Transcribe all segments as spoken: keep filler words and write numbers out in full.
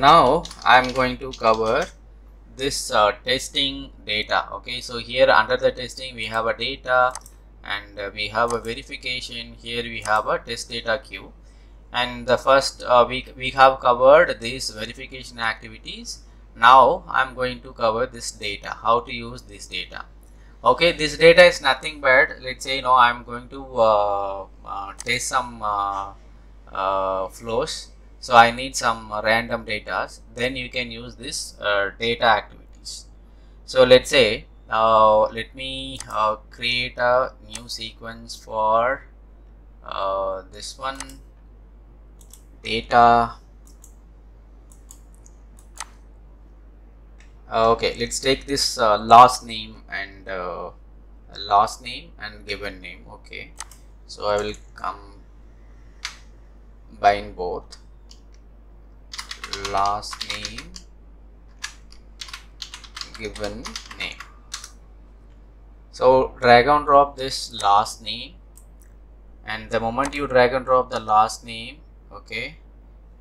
now I'm going to cover this uh, testing data. Okay, so here under the testing we have a data, and uh, we have a verification. Here we have a test data queue, and the first uh, we, we have covered these verification activities. Now I'm going to cover this data, how to use this data. Okay, this data is nothing but, let's say, you know, I'm going to uh, uh, test some uh, uh, flows, so I need some random data. Then you can use this uh, data activities. So let's say now uh, let me uh, create a new sequence for uh, this one, data. Okay, let's take this uh, last name and uh, last name and given name. Okay, so I will combine both last name, given name. So drag and drop this last name, and the moment you drag and drop the last name, okay,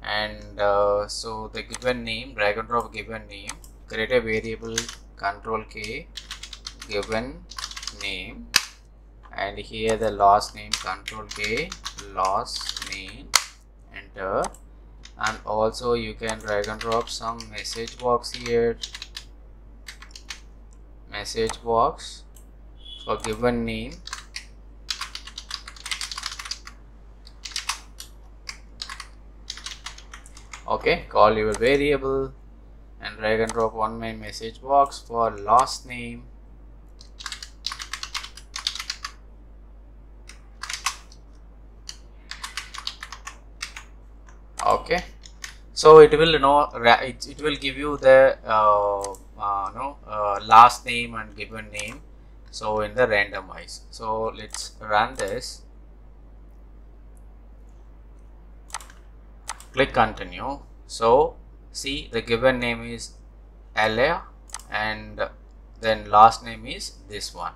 and uh, so the given name, drag and drop given name, create a variable, control K, given name, and here the last name, control K, last name, enter. And also you can drag and drop some message box here, message box for given name, okay, call your variable, and drag and drop one main message box for last name. Okay, so it will, you know, it, it will give you the uh, uh, no, uh, last name and given name, so in the randomize. So let's run this, click continue. So see, the given name is Alia, and then last name is this one.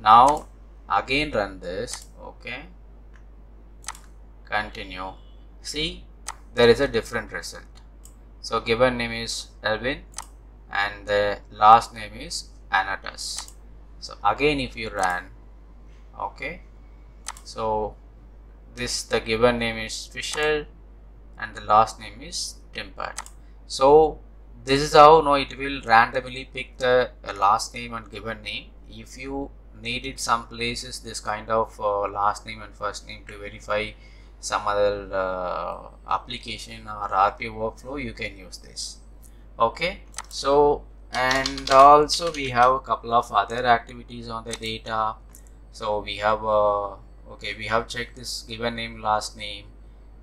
Now again run this, okay, continue. See, there is a different result. So given name is Elvin, and the last name is Anatas. So again if you run, okay, so this, the given name is Fisher, and the last name is Timpert. So this is how no it will randomly pick the uh, last name and given name. If you needed some places this kind of uh, last name and first name to verify some other uh, application or R P workflow, you can use this. Okay, so and also we have a couple of other activities on the data. So we have uh, okay, we have checked this given name, last name,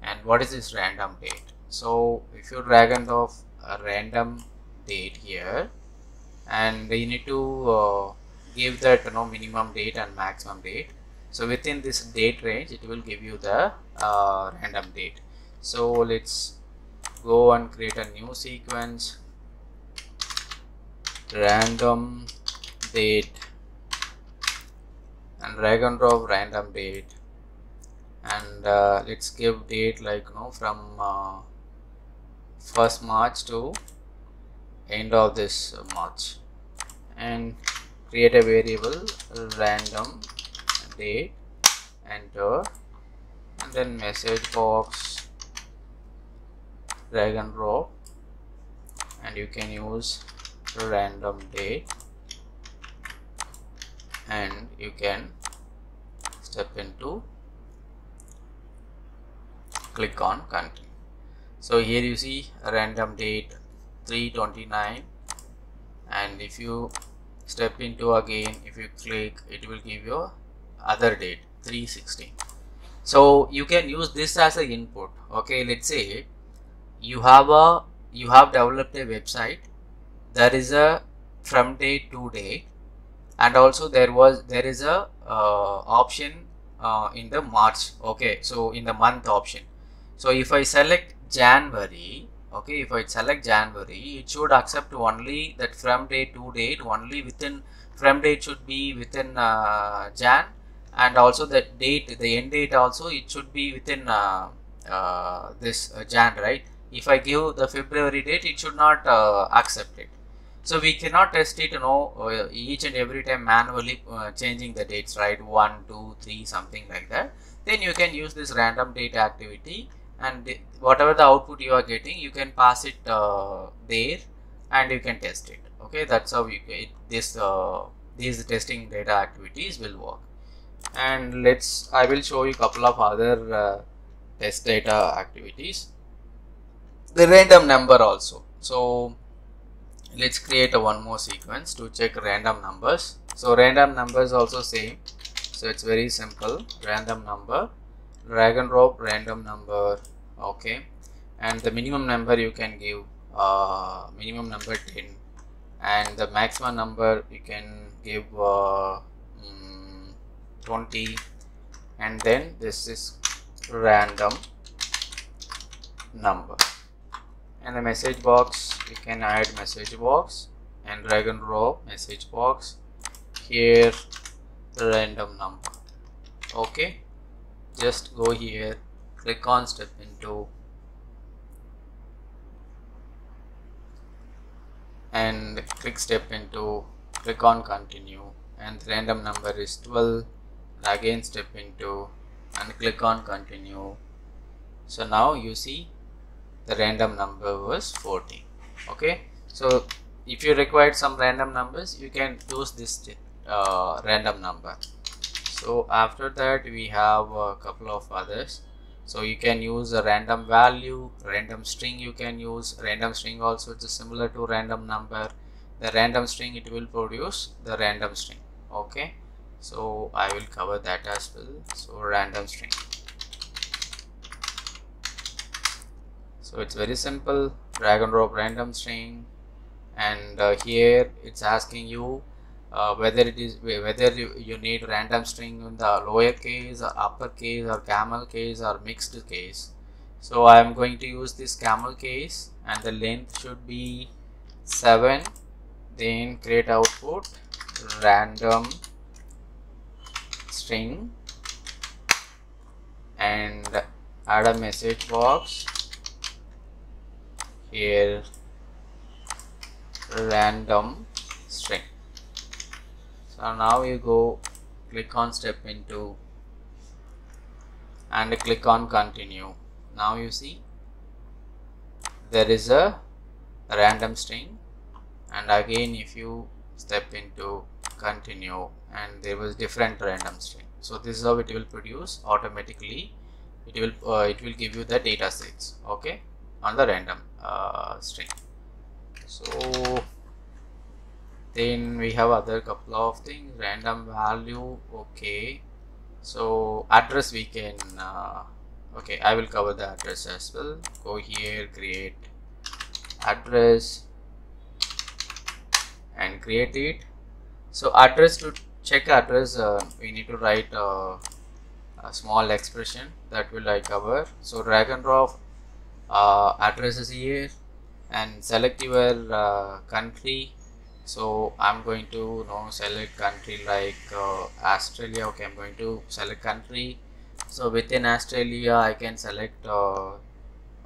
and what is this random date. So if you drag and drop a random date here, and you need to uh, give that, you know, minimum date and maximum date. So within this date range it will give you the uh, random date. So let's go and create a new sequence, random date, and drag and drop random date, and uh, let's give date like, you know, from uh, first March to end of this March, and create a variable, random date, enter, and then message box, drag and drop, and you can use random date, and you can step into, click on continue. So here you see random date three twenty-nine, and if you step into again, if you click, it will give you other date three sixteen. So you can use this as an input. Okay, let's say you have a you have developed a website. There is a from date to date, and also there was there is a uh, option uh, in the March. Okay, so in the month option. So if I select January, okay, if I select January, it should accept only that from date to date, only within from date should be within uh, Jan, and also the date, the end date also, it should be within uh, uh, this uh, Jan, right? if I give the February date, it should not uh, accept it. So we cannot test it, you know, uh, each and every time manually uh, changing the dates, right? one, two, three, something like that. Then you can use this random date activity, and th whatever the output you are getting, you can pass it uh, there and you can test it. Okay, that's how you get this uh, these testing data activities will work. And let's, I will show you couple of other uh, test data activities, the random number also. So let's create a one more sequence to check random numbers. So random numbers also same, so it's very simple. Random number, drag and drop random number. Okay, and the minimum number you can give uh, minimum number ten, and the maximum number you can give uh, mm, twenty, and then this is random number. And the message box, you can add message box and drag and drop message box here, random number. Okay, just go here, click on step into, and click step into, click on continue, and random number is twelve. Again step into and click on continue. So now you see the random number was forty. Okay, so if you required some random numbers, you can use this uh, random number. So after that we have a couple of others. So you can use a random value, random string you can use. Random string also is similar to random number. The random string, it will produce the random string. Okay, so I will cover that as well. So random string, so it's very simple. Drag and drop random string, and uh, here it's asking you uh, whether it is whether you, you need random string in the lower case or upper case or camel case or mixed case. So I am going to use this camel case, and the length should be seven. Then create output random string and add a message box here, random string. So now you go, click on step into and click on continue. Now you see there is a random string, and again if you step into continue, and there was different random string. So this is how it will produce automatically. It will uh, it will give you the data sets, okay, on the random uh, string. So then we have other couple of things. Random value, okay, so address we can uh, okay, I will cover the address as well. Go here, create address and create it. So address, to check address uh, we need to write uh, a small expression, that will I cover. So drag and drop Uh, addresses here, and select your uh, country. So I'm going to you know, select country like uh, Australia. Okay, I'm going to select country. So within Australia I can select uh,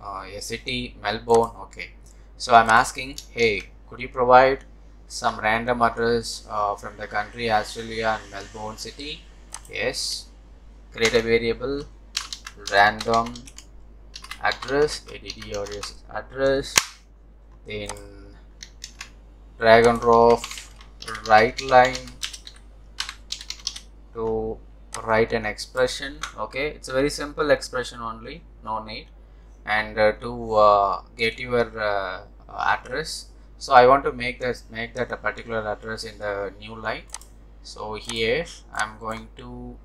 uh, a city, Melbourne. Okay, so I'm asking, hey, could you provide some random address uh, from the country Australia and Melbourne city? Yes. Create a variable random address, address address, then drag and drop right line to write an expression. Okay, it's a very simple expression only, no need. And uh, to uh, get your uh, address, so I want to make this make that a particular address in the new line. So here I'm going to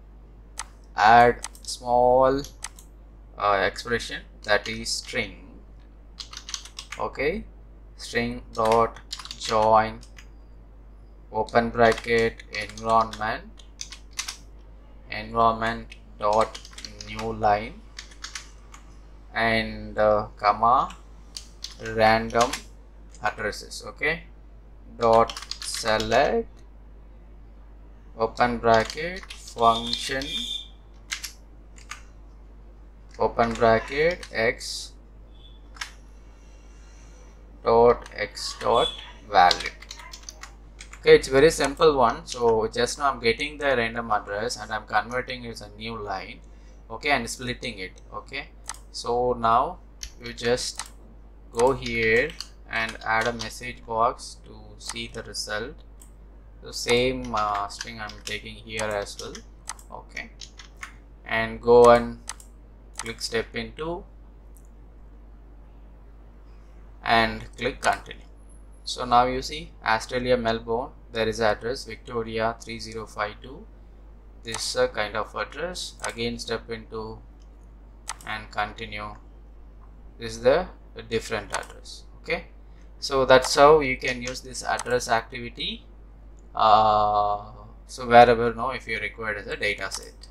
add small uh, expression, that is string. Okay, string dot join open bracket environment environment dot new line, and uh, comma random addresses. Okay, dot select open bracket function open bracket x dot x dot value. Okay, it's very simple one. So just now I'm getting the random address and I'm converting it as a new line, okay, and splitting it. Okay, so now you just go here and add a message box to see the result. The same uh, string I'm taking here as well, okay, and go and click step into and click continue. So now you see Australia, Melbourne, there is address Victoria three zero five two, this uh, kind of address. Again step into and continue. This is the, the different address. Okay, so that's how you can use this address activity uh, so wherever now if you required as a data set.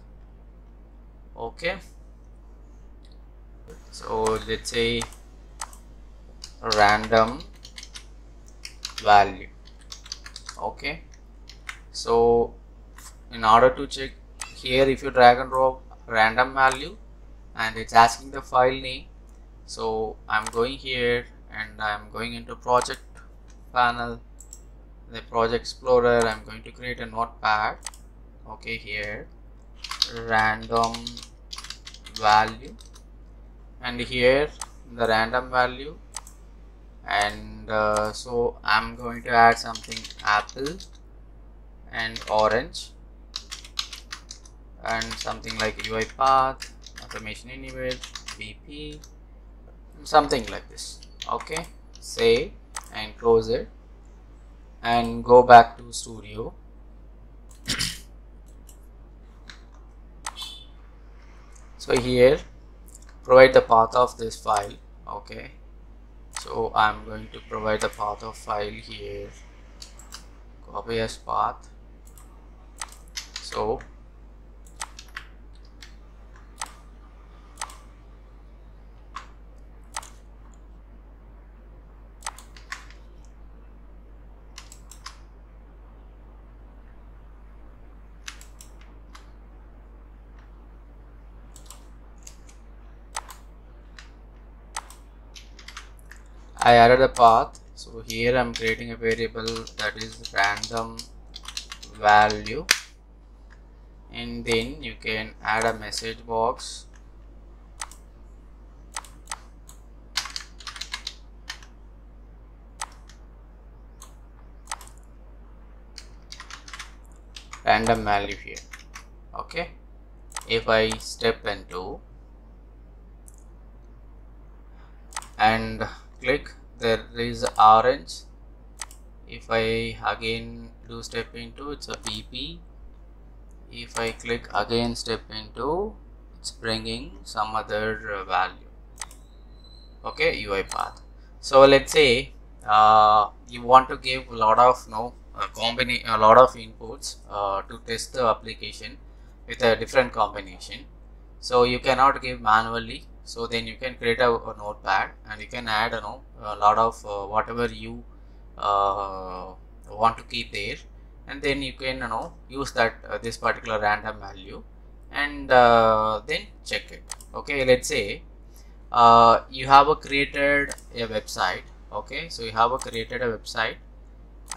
Okay, so let's say random value. Okay, so in order to check here, if you drag and drop random value and it's asking the file name, so I'm going here and I'm going into project panel, the project explorer. I'm going to create a notepad. Okay, here random value, and here the random value, and uh, so I'm going to add something apple and orange and something like UiPath, automation innovate, B P, something like this. Okay, save and close it and go back to Studio. So here provide the path of this file. Okay, so I'm going to provide the path of file here, copy as path. So I added a path. So here I'm creating a variable that is random value, and then you can add a message box random value here. Okay, if I step into and click, there is orange. If I again do step into, it's a B P. If I click again step into, it's bringing some other value. Okay, UiPath. So let's say uh, you want to give a lot of you know, a combina a lot of inputs uh, to test the application with a different combination. So you cannot give manually. So then you can create a, a notepad and you can add you know, a lot of uh, whatever you uh, want to keep there, and then you can you know use that uh, this particular random value and uh, then check it. Okay, let's say uh, you have a created a website. Okay, so you have a created a website,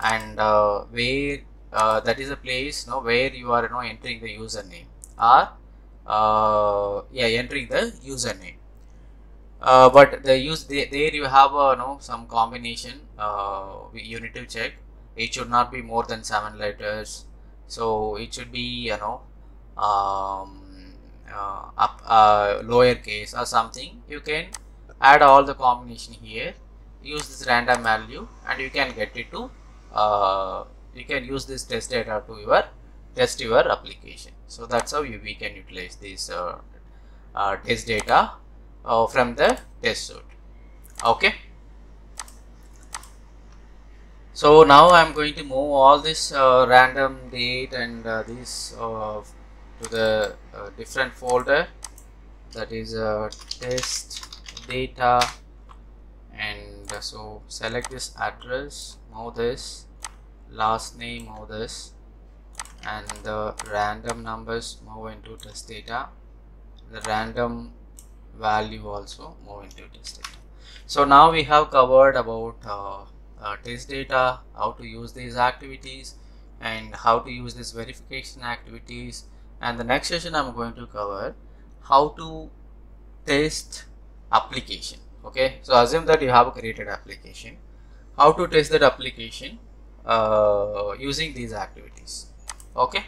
and uh, where uh, that is a place you know, where you are you know entering the username or uh, yeah entering the username. Uh, but the use the, there you have a you know some combination uh, you need to check. It should not be more than seven letters, so it should be you know um, uh, up uh, lowercase or something. You can add all the combination here, use this random value, and you can get it to uh, you can use this test data to your test your application. So that's how you we can utilize this uh, uh, test data Uh, from the test suite. Okay, so now I'm going to move all this uh, random date and uh, this uh, to the uh, different folder, that is uh, test data, and uh, so select this address, move this last name, move this, and the random numbers move into test data, the random value also move into test data. So now we have covered about uh, uh, test data, how to use these activities and how to use these verification activities. And the next session I'm going to cover how to test application. Okay, so assume that you have created application, how to test that application uh, using these activities. Okay.